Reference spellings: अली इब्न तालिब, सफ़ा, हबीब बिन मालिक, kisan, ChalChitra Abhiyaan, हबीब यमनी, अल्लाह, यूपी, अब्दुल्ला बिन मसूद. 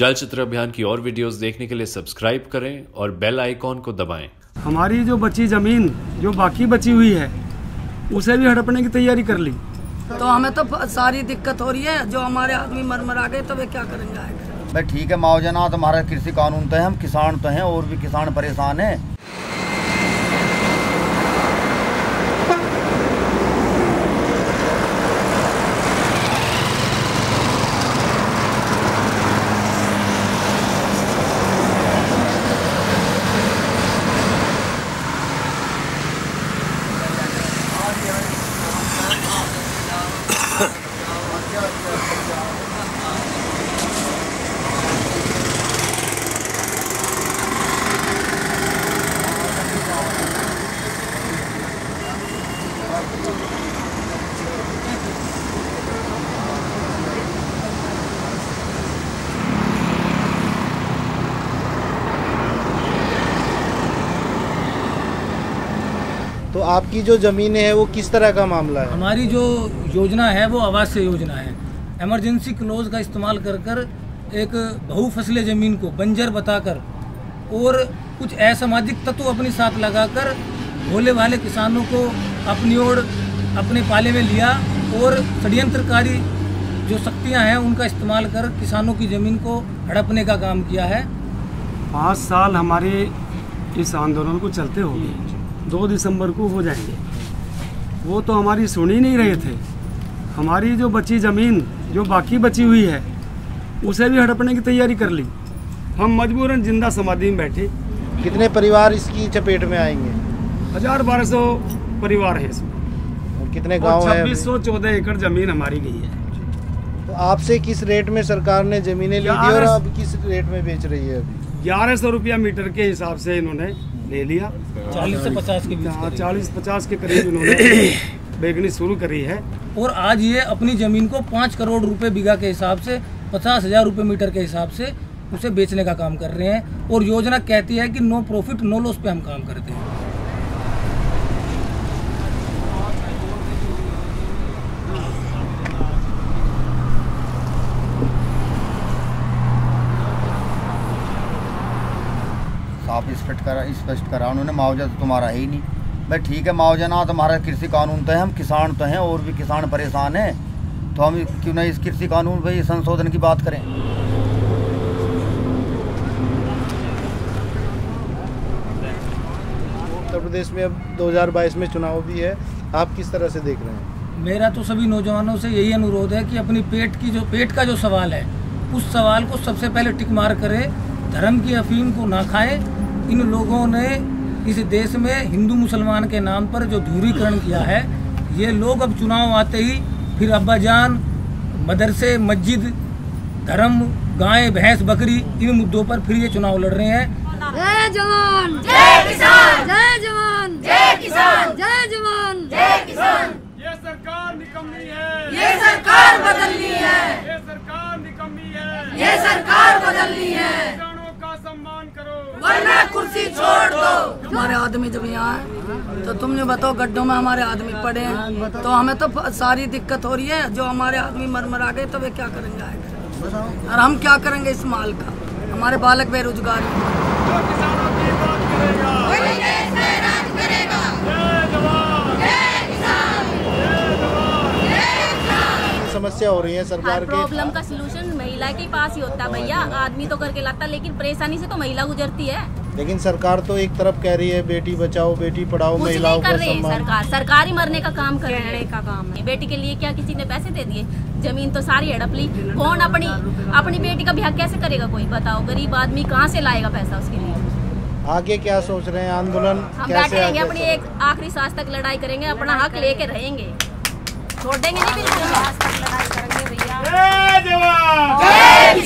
चलचित्र अभियान की और वीडियोस देखने के लिए सब्सक्राइब करें और बेल आइकॉन को दबाएं। हमारी जो बची जमीन जो बाकी बची हुई है उसे भी हड़पने की तैयारी कर ली। तो हमें तो सारी दिक्कत हो रही है, जो हमारे आदमी मरमरा गए तो वे क्या करेंगे। भाई ठीक है मुआवजा ना, तुम्हारा कृषि कानून तो है, हम किसान तो हैं और भी किसान परेशान है। तो आपकी जो ज़मीनें हैं वो किस तरह का मामला है? हमारी जो योजना है वो आवासीय योजना है। एमरजेंसी क्लोज का इस्तेमाल कर कर एक बहुफसली ज़मीन को बंजर बताकर और कुछ असामाजिक तत्व अपने साथ लगाकर भोले भाले किसानों को अपनी ओर अपने पाले में लिया और षड्यंत्रकारी जो शक्तियां हैं उनका इस्तेमाल कर किसानों की ज़मीन को हड़पने का काम किया है। 5 साल हमारे इस आंदोलन को चलते हुए 2 दिसंबर को हो जाएंगे। वो तो हमारी सुन ही नहीं रहे थे। हमारी जो बची ज़मीन जो बाकी बची हुई है उसे भी हड़पने की तैयारी कर ली। हम मजबूरन जिंदा समाधि में बैठे। कितने परिवार इसकी चपेट में आएंगे? 1000-1200 परिवार हैं इसमें। और कितने गांव हैं? 2614 एकड़ ज़मीन हमारी गई है। तो आपसे किस रेट में सरकार ने ज़मीनें ली थी और अब किस रेट में बेच रही है? अभी 1100 रुपया मीटर के हिसाब से इन्होंने ले लिया। 40 से 50 के बीच, 40-50 के करीब इन्होंने बेचनी शुरू करी है। और आज ये अपनी ज़मीन को 5 करोड़ रुपए बीघा के हिसाब से 50,000 रुपये मीटर के हिसाब से उसे बेचने का काम कर रहे हैं। और योजना कहती है कि नो प्रॉफिट नो लॉस पे हम काम करते हैं। आप स्पष्ट करा उन्होंने मुआवजा तो तुम्हारा है ही नहीं। भाई ठीक है मुआवजा ना, तुम्हारा कृषि कानून तो है, हम किसान तो हैं और भी किसान परेशान हैं। तो हम क्यों ना इस कृषि कानून पर संशोधन की बात करें। उत्तर प्रदेश में अब 2022 में चुनाव भी है, आप किस तरह से देख रहे हैं? मेरा तो सभी नौजवानों से यही अनुरोध है कि अपनी पेट का जो सवाल है उस सवाल को सबसे पहले टिक मार करें। धर्म की अफीम को ना खाएं। इन लोगों ने इस देश में हिंदू मुसलमान के नाम पर जो ध्रुवीकरण किया है, ये लोग अब चुनाव आते ही फिर अब्बाजान, मदरसे, मस्जिद, धर्म, गाय, भैंस, बकरी, इन मुद्दों पर फिर ये चुनाव लड़ रहे हैं। जय जवान जय किसान, जय जवान जय किसान, जय जवान जय किसान। ये सरकार निकम्मी है, ये सरकार बदलनी है, ये सरकार निकम्मी है, ये सरकार बदलनी है, वरना कुर्सी छोड़ दो। हमारे आदमी जब यहाँ है तो तुमने बताओ गड्ढों में हमारे आदमी पड़े हैं। तो हमें तो सारी दिक्कत हो रही है, जो हमारे आदमी मरमरा गए तो वे क्या करेंगे आएंगे। और हम क्या करेंगे इस माल का? हमारे बालक बेरोजगार समस्या हो रही है। सरकार प्रॉब्लम का सलूशन महिला के पास ही होता है भैया। आदमी तो करके लाता लेकिन परेशानी से तो महिला गुजरती है। लेकिन सरकार तो एक तरफ कह रही है बेटी बचाओ बेटी पढ़ाओ, महिलाओं का सम्मान। सरकार ही मरने का काम कर रहे का काम है। बेटी के लिए क्या किसी ने पैसे दे दिए? जमीन तो सारी हड़प ली। कौन अपनी बेटी का ब्याह कैसे करेगा कोई? बताओ गरीब आदमी कहाँ से लाएगा पैसा उसके लिए? आगे क्या सोच रहे हैं? आंदोलन हम बैठे रहेंगे, अपनी एक आखिरी सांस तक लड़ाई करेंगे, अपना हक लेके रहेंगे, छोड़ देंगे नहीं।